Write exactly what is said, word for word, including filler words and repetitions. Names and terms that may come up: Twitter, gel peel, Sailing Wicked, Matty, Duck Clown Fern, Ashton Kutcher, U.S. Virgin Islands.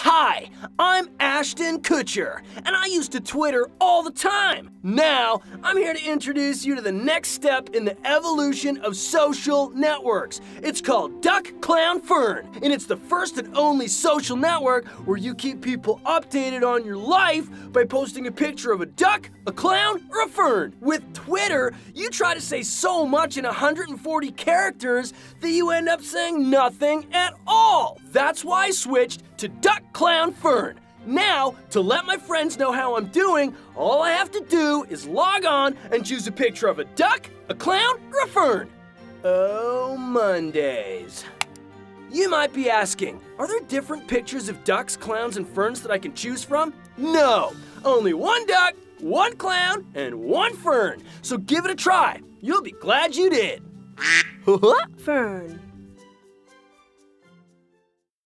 Hi, I'm Ashton Kutcher, and I used to Twitter all the time. Now, I'm here to introduce you to the next step in the evolution of social networks. It's called Duck Clown Fern, and it's the first and only social network where you keep people updated on your life by posting a picture of a duck, a clown, or a fern. With Twitter, you try to say so much in one hundred forty characters that you end up saying nothing at all. That's why I switched to Duck Clown Fern. Now, to let my friends know how I'm doing, all I have to do is log on and choose a picture of a duck, a clown, or a fern. Oh, Mondays. You might be asking, are there different pictures of ducks, clowns, and ferns that I can choose from? No, only one duck, one clown, and one fern. So give it a try. You'll be glad you did. Fern.